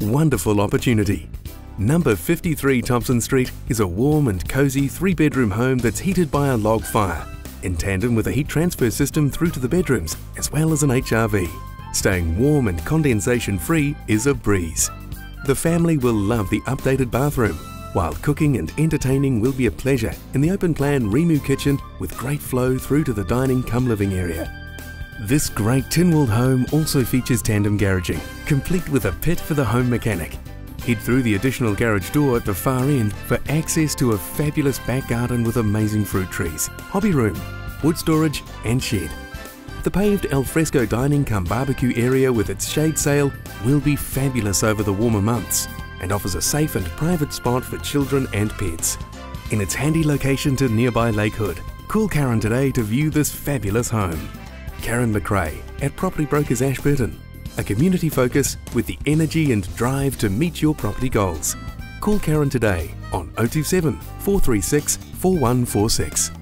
wonderful opportunity. Number 53 Thomson Street is a warm and cozy 3-bedroom home that's heated by a log fire, in tandem with a heat transfer system through to the bedrooms, as well as an HRV. Staying warm and condensation-free is a breeze. The family will love the updated bathroom, while cooking and entertaining will be a pleasure in the open-plan Rimu kitchen with great flow through to the dining cum living area. This great Tinwald home also features tandem garaging, complete with a pit for the home mechanic. Head through the additional garage door at the far end for access to a fabulous back garden with amazing fruit trees, hobby room, wood storage and shed. The paved alfresco dining cum barbecue area with its shade sail will be fabulous over the warmer months and offers a safe and private spot for children and pets. In its handy location to nearby Lake Hood, call Karen today to view this fabulous home. Karen McRae at Property Brokers Ashburton, a community focus with the energy and drive to meet your property goals. Call Karen today on 027 436 4146.